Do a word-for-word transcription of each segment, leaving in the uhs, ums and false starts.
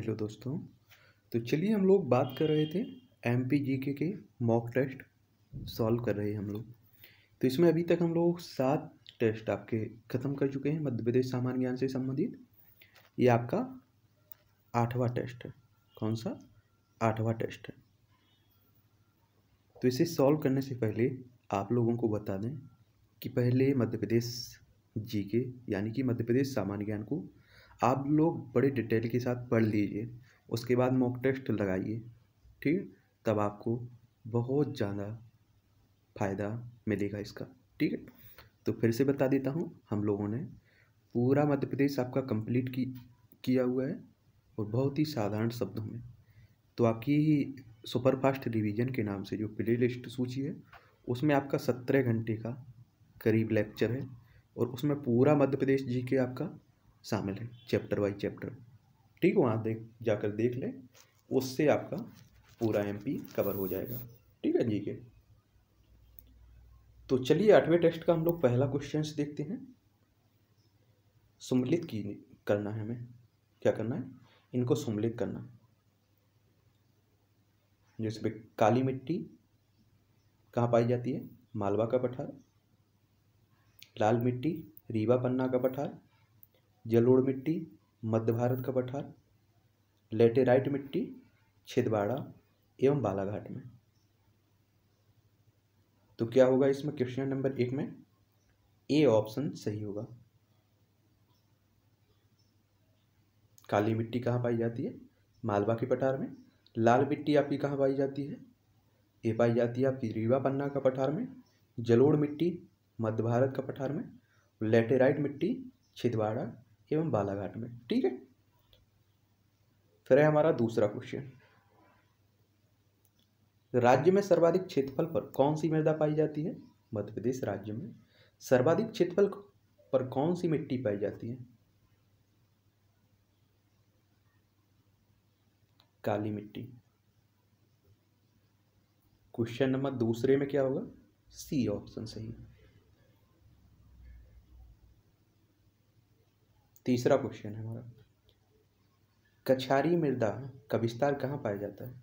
Hello दोस्तों, तो चलिए हम लोग बात कर रहे थे एमपी जीके के मॉक टेस्ट सॉल्व कर रहे हैं हम लोग। तो इसमें अभी तक हम लोग सात टेस्ट आपके ख़त्म कर चुके हैं मध्य प्रदेश सामान्य ज्ञान से संबंधित। ये आपका आठवां टेस्ट है। कौन सा? आठवां टेस्ट है। तो इसे सॉल्व करने से पहले आप लोगों को बता दें कि पहले मध्य प्रदेश जीके यानी कि मध्य प्रदेश सामान्य ज्ञान को आप लोग बड़े डिटेल के साथ पढ़ लीजिए, उसके बाद मॉक टेस्ट लगाइए, ठीक? तब आपको बहुत ज़्यादा फ़ायदा मिलेगा इसका, ठीक है? तो फिर से बता देता हूँ, हम लोगों ने पूरा मध्य प्रदेश आपका कंप्लीट की किया हुआ है और बहुत ही साधारण शब्दों में। तो आपकी सुपरफास्ट रिवीजन के नाम से जो प्ले लिस्ट सूची है उसमें आपका सत्रह घंटे का करीब लेक्चर है और उसमें पूरा मध्य प्रदेश जीके आपका शामिल है, चैप्टर बाई चैप्टर, ठीक है? वहाँ देख जाकर देख लें, उससे आपका पूरा एमपी कवर हो जाएगा, ठीक है जीके। तो चलिए आठवें टेस्ट का हम लोग पहला क्वेश्चन देखते हैं। सम्मिलित की करना है हमें, क्या करना है? इनको सम्मिलित करना है। जैसे काली मिट्टी कहाँ पाई जाती है? मालवा का पठार। लाल मिट्टी रीवा पन्ना का पठार। जलोढ़ मिट्टी मध्य भारत का पठार। लेटेराइट मिट्टी छिंदवाड़ा एवं बालाघाट में। तो क्या होगा इसमें? क्वेश्चन नंबर एक में ए ऑप्शन सही होगा। काली मिट्टी कहाँ पाई जाती है? मालवा के पठार में। लाल मिट्टी आपकी कहाँ पाई जाती है? ये पाई जाती है आपकी रीवा पन्ना का पठार में। जलोढ़ मिट्टी मध्य भारत का पठार में। लेटेराइट मिट्टी छिंदवाड़ा एवं बालाघाट में, ठीक है? फिर है हमारा दूसरा क्वेश्चन, राज्य में सर्वाधिक क्षेत्रफल पर कौन सी मृदा पाई जाती है? मध्य प्रदेश राज्य में सर्वाधिक क्षेत्रफल पर कौन सी मिट्टी पाई जाती है? काली मिट्टी। क्वेश्चन नंबर दूसरे में क्या होगा? सी ऑप्शन सही। तीसरा क्वेश्चन है हमारा, कछारी मृदा का विस्तार कहाँ पाया जाता है?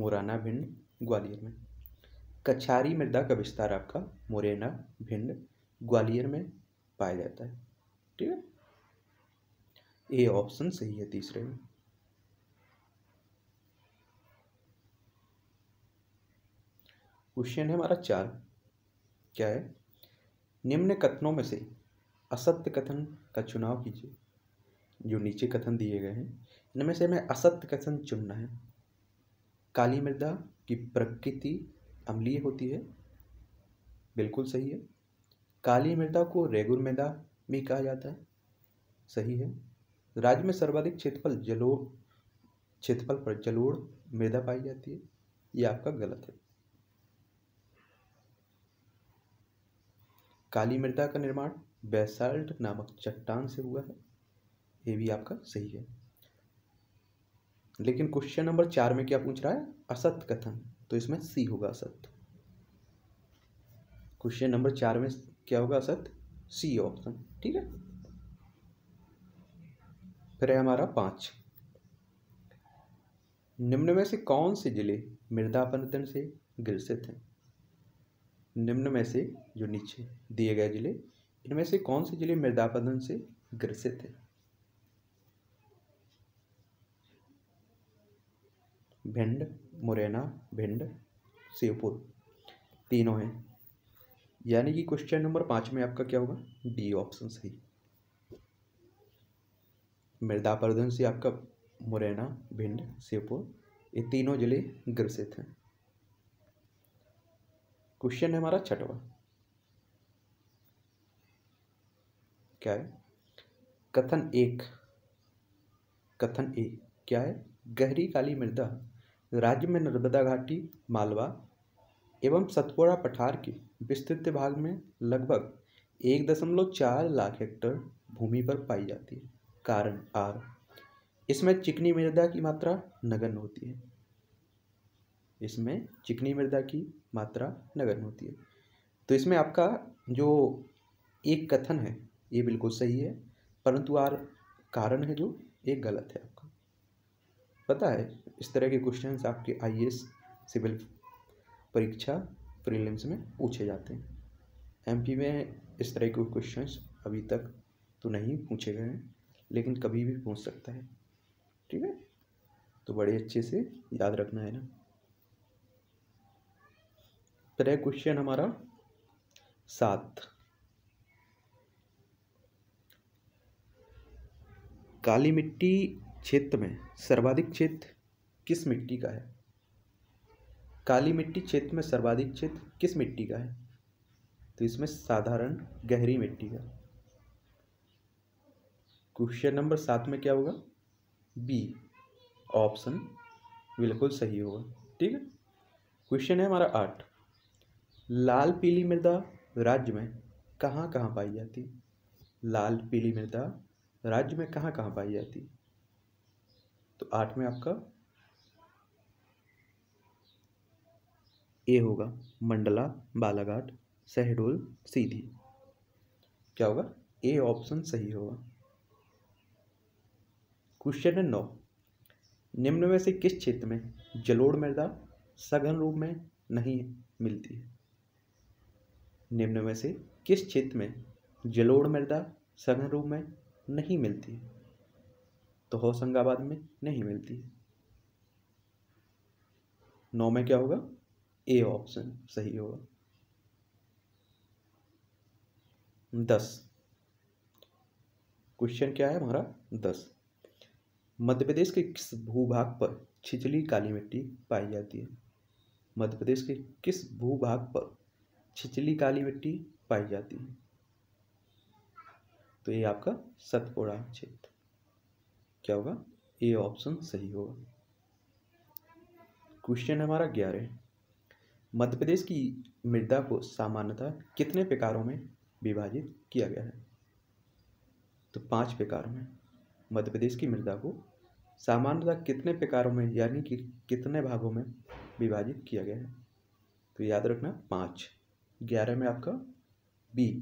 मुरैना भिंड ग्वालियर में। कछारी मृदा का विस्तार आपका मुरैना भिंड ग्वालियर में पाया जाता है, ठीक है? ए ऑप्शन सही है तीसरे में। क्वेश्चन है हमारा चार, क्या है? निम्न कथनों में से असत्य कथन का चुनाव कीजिए। जो नीचे कथन दिए गए हैं इनमें से हमें असत्य कथन चुनना है। काली मृदा की प्रकृति अम्लीय होती है, बिल्कुल सही है। काली मृदा को रेगुर मृदा भी कहा जाता है, सही है। राज्य में सर्वाधिक क्षेत्रफल जलोढ़ क्षेत्रफल पर जलोढ़ मृदा पाई जाती है, ये आपका गलत है। काली मृदा का निर्माण बेसाल्ट नामक चट्टान से हुआ है, ये भी आपका सही है। लेकिन क्वेश्चन नंबर चार में क्या पूछ रहा है? असत्य कथन, तो इसमें सी होगा असत्य। क्वेश्चन नंबर चार में क्या होगा? असत्य, सी ऑप्शन, ठीक है? फिर है हमारा पांच, निम्न में से कौन से जिले मृदा अपरदन से ग्रसित हैं? निम्न में से, जो नीचे दिए गए जिले, इनमें से कौन से जिले मृदा अपरदन से ग्रसित हैं? भिंड मुरैना भिंड श्योपुर, तीनों हैं। यानी कि क्वेश्चन नंबर पाँच में आपका क्या होगा? डी ऑप्शन सही। मृदा अपरदन से आपका मुरैना भिंड श्योपुर, ये तीनों जिले ग्रसित हैं। क्वेश्चन है हमारा छठवां, क्या है? कथन एक, कथन एक क्या है? गहरी काली मृदा राज्य में नर्मदा घाटी मालवा एवं सतपुड़ा पठार के विस्तृत भाग में लगभग एक दशमलव चार लाख हेक्टेयर भूमि पर पाई जाती है। कारण आर, इसमें चिकनी मृदा की मात्रा नगण्य होती है, इसमें चिकनी मृदा की मात्रा नगण्य होती है। तो इसमें आपका जो एक कथन है ये बिल्कुल सही है, परंतु आर कारण है जो ये गलत है आपका। पता है इस तरह के क्वेश्चंस आपके आईएएस सिविल परीक्षा प्रीलिम्स में पूछे जाते हैं। एमपी में इस तरह के क्वेश्चंस अभी तक तो नहीं पूछे गए हैं, लेकिन कभी भी पूछ सकता है। ठीक है, तो बड़े अच्छे से याद रखना है ना। तरह क्वेश्चन हमारा सात, काली मिट्टी क्षेत्र में सर्वाधिक क्षेत्र किस मिट्टी का है? काली मिट्टी क्षेत्र में सर्वाधिक क्षेत्र किस मिट्टी का है? तो इसमें साधारण गहरी मिट्टी का। क्वेश्चन नंबर सात में क्या होगा? बी ऑप्शन बिल्कुल सही होगा। ठीक है, क्वेश्चन है हमारा आठ, लाल पीली मृदा राज्य में कहाँ कहाँ पाई जाती? लाल पीली मृदा राज्य में कहाँ कहाँ पाई जाती? तो आठ में आपका ए होगा, मंडला, बालाघाट, शहडोल, सीधी। क्या होगा? ए ऑप्शन सही होगा। क्वेश्चन है नौ, निम्न में से किस क्षेत्र में जलोढ़ मृदा सघन रूप में नहीं मिलती है? निम्न में से किस क्षेत्र में जलोढ़ मृदा सघन रूप में नहीं मिलती है? तो होशंगाबाद में नहीं मिलती है। नौ में क्या होगा? ए ऑप्शन सही होगा। दस, क्वेश्चन क्या है हमारा? दस, मध्य प्रदेश के किस भूभाग पर छिछली काली मिट्टी पाई जाती है? मध्य प्रदेश के किस भूभाग पर छिछली काली मिट्टी पाई जाती है? तो ये आपका सतपुड़ा क्षेत्र। क्या होगा? ए ऑप्शन सही होगा। क्वेश्चन हमारा ग्यारह, मध्य प्रदेश की मृदा को सामान्यतः कितने प्रकारों में विभाजित किया गया है? तो पांच प्रकार में मध्य प्रदेश की मृदा को सामान्यतः कितने प्रकारों में यानी कि कितने भागों में विभाजित किया गया है? तो याद रखना पांच। ग्यारह में आपका बी।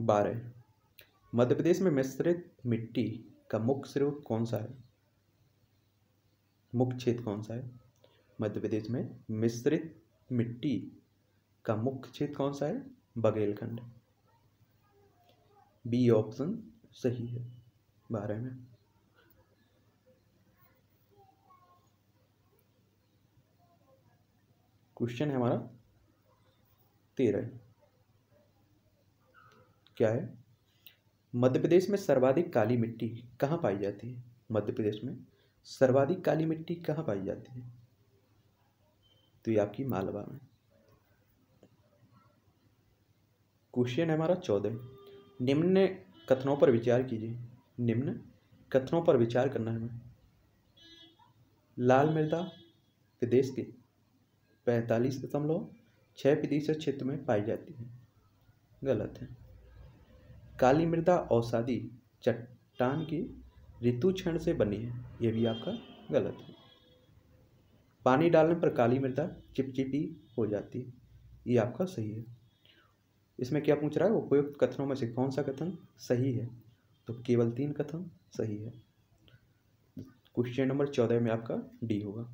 बारह, मध्य प्रदेश में मिश्रित मिट्टी का मुख्य स्रोत कौन सा है? मुख्य क्षेत्र कौन सा है? मध्य प्रदेश में मिश्रित मिट्टी का मुख्य क्षेत्र कौन सा है? बघेलखंड। बी ऑप्शन सही है बारह में। क्वेश्चन है हमारा तेरह, क्या है? मध्य प्रदेश में सर्वाधिक काली मिट्टी कहाँ पाई जाती है? मध्य प्रदेश में सर्वाधिक काली मिट्टी कहाँ पाई जाती है? तो ये आपकी मालवा में। क्वेश्चन है हमारा चौदह, निम्न कथनों पर विचार कीजिए। निम्न कथनों पर विचार करना है हमें। लाल मृदा प्रदेश के पैंतालीस दशमलव छः प्रतिशत क्षेत्र में पाई जाती है, गलत है। काली मृदा औषधि चट्टान की ऋतु क्षण से बनी है, यह भी आपका गलत है। पानी डालने पर काली मृदा चिपचिपी हो जाती है, ये आपका सही है। इसमें क्या पूछ रहा है? उपयुक्त कथनों में से कौन सा कथन सही है? तो केवल तीन कथन सही है। क्वेश्चन नंबर चौदह में आपका डी होगा।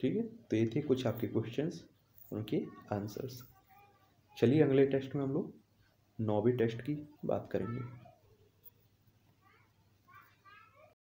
ठीक है, तो ये थे कुछ आपके क्वेश्चंस, उनके आंसर्स। चलिए अगले टेस्ट में हम लोग नौवीं टेस्ट की बात करेंगे।